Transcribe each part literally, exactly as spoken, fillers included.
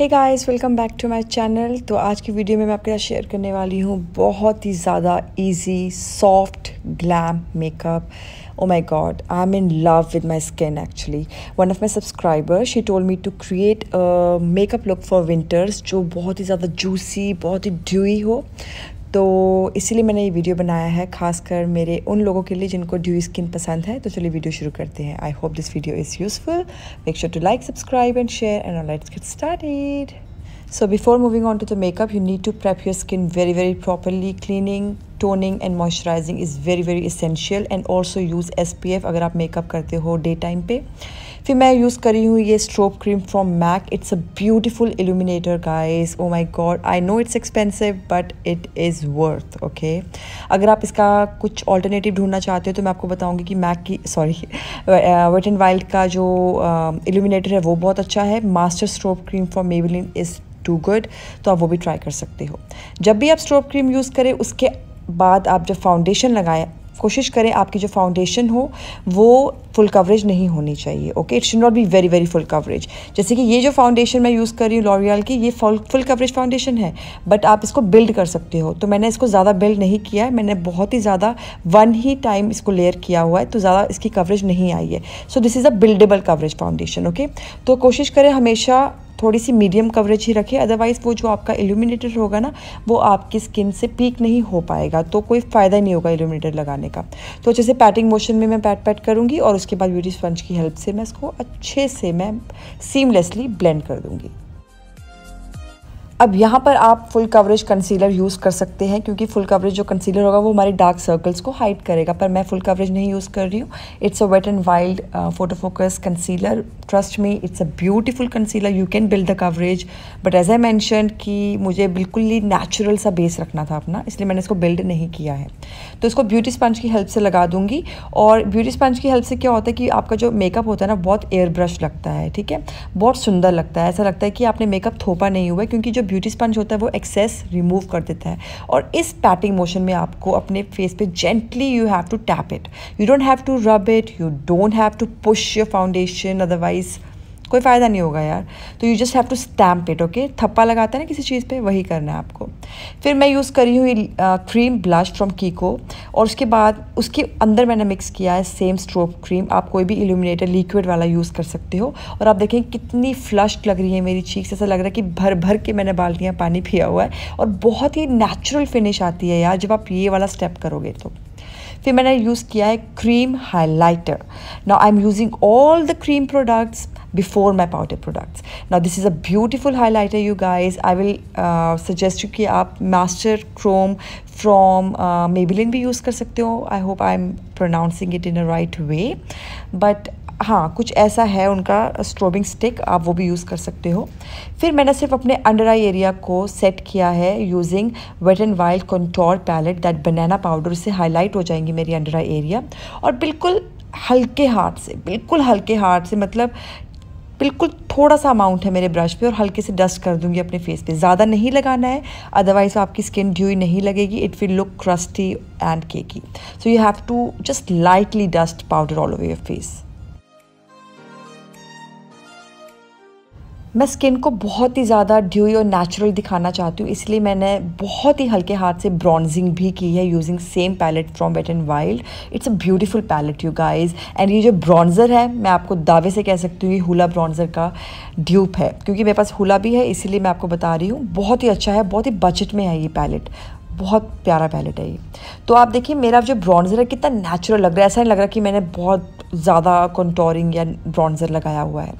Hey guys, welcome back to my channel. तो आज की वीडियो में मैं आपके साथ शेयर करने वाली हूँ बहुत ही ज़्यादा easy soft glam makeup. Oh my god, I'm in love with my skin actually. One of my subscribers, she told me to create a makeup look for winters जो बहुत ही ज़्यादा juicy, बहुत ही dewy हो। तो इसीलिए मैंने ये वीडियो बनाया है, खासकर मेरे उन लोगों के लिए जिनको ड्यूई स्किन पसंद है। तो चलिए वीडियो शुरू करते हैं। I hope this video is useful. Make sure to like, subscribe and share and let's get started. So before moving on to the makeup, you need to prep your skin very very properly. Cleaning, toning and moisturising is very very essential and also use S P F अगर आप makeup करते हो day time पे। फिर मैं use करी हूँ ये strobe cream from MAC. It's a beautiful illuminator guys. Oh my god, I know it's expensive but it is worth. Okay, अगर आप इसका कुछ ऑल्टरनेटिव ढूंढना चाहते हो तो मैं आपको बताऊँगी कि मैक की सॉरी वेट एंड वाइल्ड का जो इल्यूमिनेटर uh, है वो बहुत अच्छा है। Master strobe cream from Maybelline is too good, तो आप वो भी ट्राई कर सकते हो। जब भी आप स्ट्रोब क्रीम यूज़ करें उसके बाद आप जब फाउंडेशन लगाएं, कोशिश करें आपकी जो फाउंडेशन हो वो फुल कवरेज नहीं होनी चाहिए। Okay, it should not be very very full coverage. जैसे कि ये जो फाउंडेशन मैं यूज़ कर रही हूँ लॉरियल की, ये फुल फुल कवरेज फाउंडेशन है, बट आप इसको बिल्ड कर सकते हो। तो मैंने इसको ज़्यादा बिल्ड नहीं किया है, मैंने बहुत ही ज़्यादा वन ही टाइम इसको लेयर किया हुआ है, तो ज़्यादा इसकी कवरेज नहीं आई है। So this is a buildable coverage foundation. Okay, तो कोशिश करें हमेशा थोड़ी सी मीडियम कवरेज ही रखें, अदरवाइज़ वो जो आपका इल्यूमिनेटर होगा ना वो आपकी स्किन से पीक नहीं हो पाएगा, तो कोई फ़ायदा नहीं होगा इल्यूमिनेटर लगाने का। तो अच्छे से पैटिंग मोशन में मैं पैट पैट करूँगी और उसके बाद ब्यूटी स्पंज की हेल्प से मैं इसको अच्छे से मैं सीमलेसली ब्लेंड कर दूँगी। अब यहाँ पर आप फुल कवरेज कंसीलर यूज़ कर सकते हैं, क्योंकि फुल कवरेज जो कंसीलर होगा वो हमारे डार्क सर्कल्स को हाइड करेगा, पर मैं फुल कवरेज नहीं यूज़ कर रही हूँ। It's a wait and wild photo focus concealer. Trust me, it's a beautiful concealer, you can build the coverage. But as I mentioned कि मुझे बिल्कुल ही नेचुरल सा बेस रखना था अपना, इसलिए मैंने इसको बिल्ड नहीं किया है। तो इसको ब्यूटी स्पंज की हेल्प से लगा दूँगी। और ब्यूटी स्पंज की हेल्प से क्या होता है कि आपका जो मेकअप होता है ना बहुत एयर ब्रश लगता है, ठीक है, बहुत सुंदर लगता है। ऐसा लगता है कि आपने मेकअप थोपा नहीं हुआ, क्योंकि जो ब्यूटी स्पंज होता है वो एक्सेस रिमूव कर देता है। और इस पैटिंग मोशन में आपको अपने फेस पे gently you have to tap it, you don't have to rub it, you don't have to push your foundation, otherwise कोई फ़ायदा नहीं होगा यार। तो you just have to stamp it. Okay, थप्पा लगाता है ना किसी चीज़ पे, वही करना है आपको। फिर मैं यूज़ करी हूँ ये क्रीम ब्लश फ्रॉम कीको, और उसके बाद उसके अंदर मैंने मिक्स किया है सेम स्ट्रोब क्रीम। आप कोई भी इल्यूमिनेटर लिक्विड वाला यूज़ कर सकते हो। और आप देखें कितनी फ्लश्ड लग रही है मेरी चीक्स, ऐसा लग रहा है कि भर भर के मैंने बाल्टियाँ पानी पिया हुआ है। और बहुत ही नेचुरल फिनिश आती है यार जब आप ये वाला स्टेप करोगे। तो फिर मैंने यूज़ किया है cream highlighter. Now I am using all the cream products before my powder products. Now this is a beautiful highlighter you guys. I will uh, suggest you कि आप master chrome from uh, Maybelline भी use कर सकते हो। I hope I am pronouncing it in a right way. But हाँ, कुछ ऐसा है उनका स्ट्रोबिंग स्टिक, आप वो भी यूज़ कर सकते हो। फिर मैंने सिर्फ अपने अंडर आई एरिया को सेट किया है using wait and wild contour palette, that banana powder से हाईलाइट हो जाएंगी मेरी अंडर आई एरिया। और बिल्कुल हल्के हाथ से, बिल्कुल हल्के हाथ से, मतलब बिल्कुल थोड़ा सा अमाउंट है मेरे ब्रश पे, और हल्के से डस्ट कर दूंगी अपने फेस पे। ज़्यादा नहीं लगाना है, अदरवाइज आपकी स्किन ड्यूई नहीं लगेगी, it will look crusty and cakey. So you have to just lightly dust powder all over your face. मैं स्किन को बहुत ही ज़्यादा ड्यूई और नेचुरल दिखाना चाहती हूँ, इसलिए मैंने बहुत ही हल्के हाथ से ब्रॉन्जिंग भी की है using same palette from wait and wild. It's a beautiful palette you guys. And ये जो ब्रॉन्ज़र है, मैं आपको दावे से कह सकती हूँ ये हूला ब्रॉन्ज़र का ड्यूप है, क्योंकि मेरे पास हूला भी है, इसीलिए मैं आपको बता रही हूँ। बहुत ही अच्छा है, बहुत ही बजट में है ये पैलेट, बहुत प्यारा पैलेट है ये। तो आप देखिए मेरा जो ब्रॉन्ज़र है कितना नेचुरल लग रहा है, ऐसा नहीं लग रहा कि मैंने बहुत ज़्यादा कंटोरिंग या ब्रॉन्ज़र लगाया हुआ है।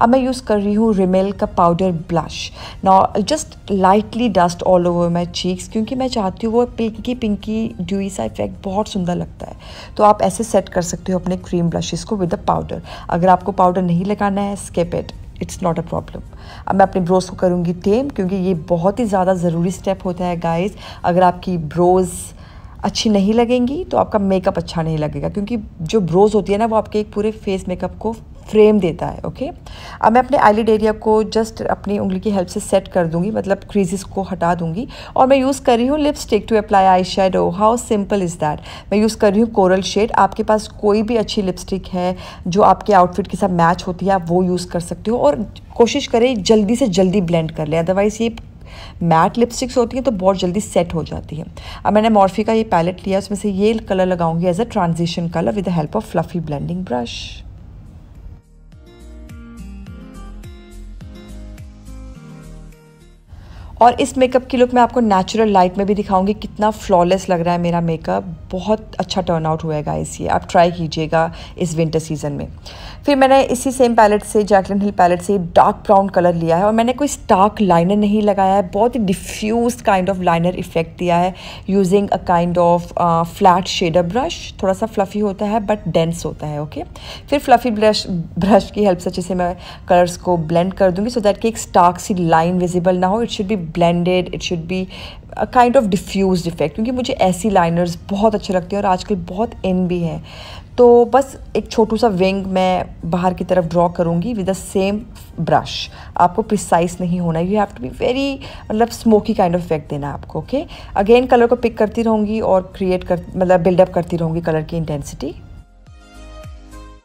अब मैं यूज़ कर रही हूँ रिमेल का powder blush. Now just lightly dust all over my cheeks, क्योंकि मैं चाहती हूँ वो पिंकी पिंकी ड्यूई सा इफेक्ट बहुत सुंदर लगता है। तो आप ऐसे सेट कर सकते हो अपने क्रीम ब्लशेस को विद अ पाउडर। अगर आपको पाउडर नहीं लगाना है, skip it, it's not a problem. अब मैं अपने ब्रोज़ को करूँगी टेम, क्योंकि ये बहुत ही ज़्यादा ज़रूरी स्टेप होता है गाइज़। अगर आपकी ब्रोज़ अच्छी नहीं लगेंगी तो आपका मेकअप अच्छा नहीं लगेगा, क्योंकि जो ब्रोज़ होती है ना वो आपके एक पूरे फेस मेकअप को फ्रेम देता है। ओके, अब मैं अपने आईलिड एरिया को जस्ट अपनी उंगली की हेल्प से सेट कर दूंगी, मतलब क्रीजेस को हटा दूंगी। और मैं यूज़ कर रही हूँ lipstick to apply eye shadow. How simple is that. मैं यूज़ कर रही हूँ कोरल शेड। आपके पास कोई भी अच्छी लिपस्टिक है जो आपके आउटफिट के साथ मैच होती है, आप वो यूज़ कर सकते हो। और कोशिश करें जल्दी से जल्दी ब्लेंड कर लें, अदरवाइज़ ये मैट लिपस्टिक्स होती हैं तो बहुत जल्दी सेट हो जाती है। अब मैंने मॉर्फी का ये पैलेट लिया, उसमें से ये कलर लगाऊंगी as a transition colour with the help of fluffy blending brush. और इस मेकअप की लुक मैं आपको नेचुरल लाइट में भी दिखाऊंगी कितना फ्लॉलेस लग रहा है मेरा मेकअप। बहुत अच्छा टर्न आउट हुआ है गाइस, ये आप ट्राई कीजिएगा इस विंटर सीजन में। फिर मैंने इसी सेम पैलेट से, जैकलिन हिल पैलेट से, डार्क ब्राउन कलर लिया है। और मैंने कोई स्टार्क लाइनर नहीं लगाया है, बहुत ही diffuse kind of liner effect दिया है using a kind of flat shader brush. थोड़ा सा फ्लफी होता है बट डेंस होता है। ओके, फिर फ्लफी ब्रश ब्रश की हेल्प से अच्छे से मैं कलर्स को ब्लेंड कर दूँगी सो दैट कि एक स्टार्क सी लाइन विजिबल ना हो। It should be blended, it should be a kind of diffused effect, क्योंकि मुझे ऐसी लाइनर्स बहुत अच्छे लगते हैं और आजकल बहुत इन भी हैं। तो बस एक छोटू सा विंग मैं बाहर की तरफ ड्रॉ करूँगी विद द सेम ब्रश। आपको प्रिसाइज नहीं होना, you have to be very, मतलब स्मोकी काइंड ऑफ इफेक्ट देना आपको। ओके, अगेन कलर को पिक करती रहूँगी और क्रिएट कर, मतलब बिल्डअप करती रहूँगी कलर की intensity.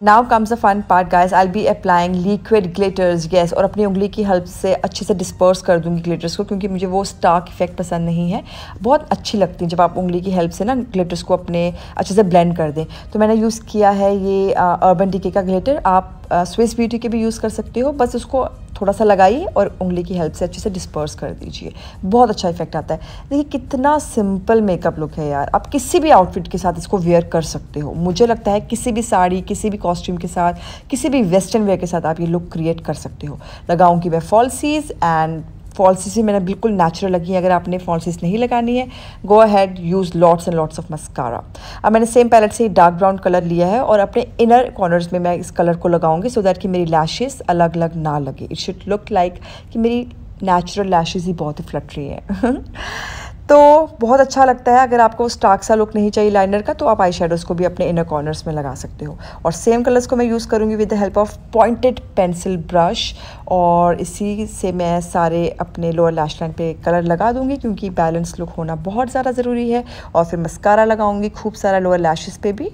Now comes the fun part guys, I'll be applying liquid glitters, yes, और अपनी उंगली की हेल्प से अच्छे से डिस्पर्स कर दूंगी ग्लिटर्स को, क्योंकि मुझे वो स्टार्क इफेक्ट पसंद नहीं है। बहुत अच्छी लगती है जब आप उंगली की हेल्प से ना ग्लिटर्स को अपने अच्छे से ब्लेंड कर दें। तो मैंने यूज़ किया है ये अर्बन डिके का ग्लिटर। आप स्विस ब्यूटी के भी यूज़ कर सकते हो, बस उसको थोड़ा सा लगाइए और उंगली की हेल्प से अच्छे से डिस्पर्स कर दीजिए। बहुत अच्छा इफेक्ट आता है। देखिए कितना सिंपल मेकअप लुक है यार, आप किसी भी आउटफिट के साथ इसको वेयर कर सकते हो। मुझे लगता है किसी भी साड़ी, किसी भी कॉस्ट्यूम के साथ, किसी भी वेस्टर्न वेयर के साथ आप ये लुक क्रिएट कर सकते हो। लगाऊंगी मैं फॉल्सीज, एंड फॉल्सीज भी मैंने बिल्कुल नेचुरल लगी है। अगर आपने फॉल्सीज नहीं लगानी है, go ahead use lots and lots of mascara. अब मैंने सेम पैलेट से डार्क ब्राउन कलर लिया है और अपने इनर कॉर्नर्स में मैं इस कलर को लगाऊंगी सो दैट कि मेरी लैशेस अलग अलग ना लगे। इट शुड लुक लाइक कि मेरी नेचुरल लैशेस ही बहुत ही फ्लटरी है। तो बहुत अच्छा लगता है। अगर आपको स्टार्क सा लुक नहीं चाहिए लाइनर का, तो आप आई शेडोज़ को भी अपने इनर कॉर्नर्स में लगा सकते हो। और सेम कलर्स को मैं यूज़ करूँगी with the help of pointed pencil brush, और इसी से मैं सारे अपने लोअर लैश लाइन पे कलर लगा दूँगी, क्योंकि बैलेंस लुक होना बहुत ज़्यादा ज़रूरी है। और फिर मस्कारा लगाऊँगी खूब सारा लोअर लैशेस पे भी।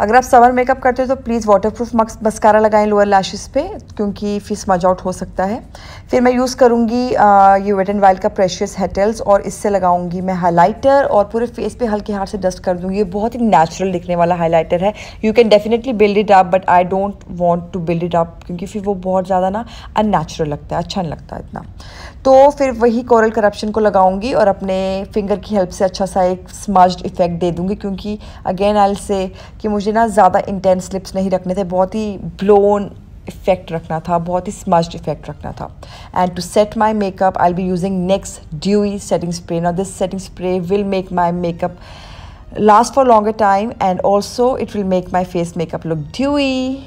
अगर आप समर मेकअप करते हो तो प्लीज़ वाटरप्रूफ मस्कारा लगाएं लोअर लैशेस पे, क्योंकि फिर स्मज आउट हो सकता है। फिर मैं यूज़ करूँगी ये वेट एंड वाइल्ड का प्रेशियस हेटल्स, और इससे लगाऊंगी मैं हाइलाइटर और पूरे फेस पे हल्के हाथ से डस्ट कर दूँगी। ये बहुत ही नेचुरल दिखने वाला हाइलाइटर है। You can definitely build it up, but I don't want to build it up, क्योंकि फिर वो बहुत ज़्यादा ना अननेचुरल लगता है, अच्छा नहीं लगता इतना। तो फिर वही कोरल करप्शन को लगाऊंगी और अपने फिंगर की हेल्प से अच्छा सा एक स्मज्ड इफेक्ट दे दूँगी, क्योंकि अगेन आई विल से कि मुझे ना ज़्यादा इंटेंस लिप्स नहीं रखने थे, बहुत ही ब्लोन इफेक्ट रखना था, बहुत ही स्मज्ड इफेक्ट रखना था। And to set my makeup I will be using next dewy setting spray. Now this setting spray will make my makeup last for longer time and also it will make my face makeup look dewy.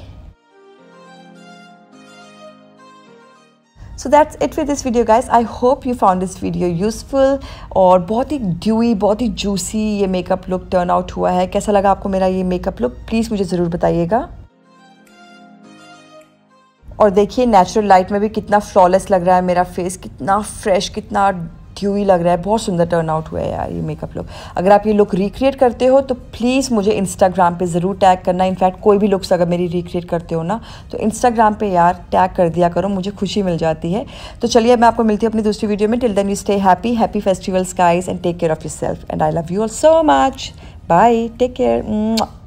So that's it for this video guys. I hope you found this video useful. और बहुत ही dewy, बहुत ही juicy ये makeup look turn out हुआ है। कैसा लगा आपको मेरा ये makeup look? Please मुझे ज़रूर बताइएगा। और देखिए natural light में भी कितना flawless लग रहा है मेरा face, कितना fresh, कितना ड्यूई लग रहा है। बहुत सुंदर टर्न आउट हुआ है यार ये मेकअप लुक। अगर आप ये लुक रिक्रिएट करते हो तो प्लीज़ मुझे इंस्टाग्राम पे ज़रूर टैग करना। इनफैक्ट कोई भी लुक्स अगर मेरी रिक्रिएट करते हो ना तो इंस्टाग्राम पे यार टैग कर दिया करो, मुझे खुशी मिल जाती है। तो चलिए मैं आपको मिलती हूँ अपनी दूसरी वीडियो में। Till then you stay happy, happy festivals guys, and take care of yourself, and I love you all so much. Bye, take care.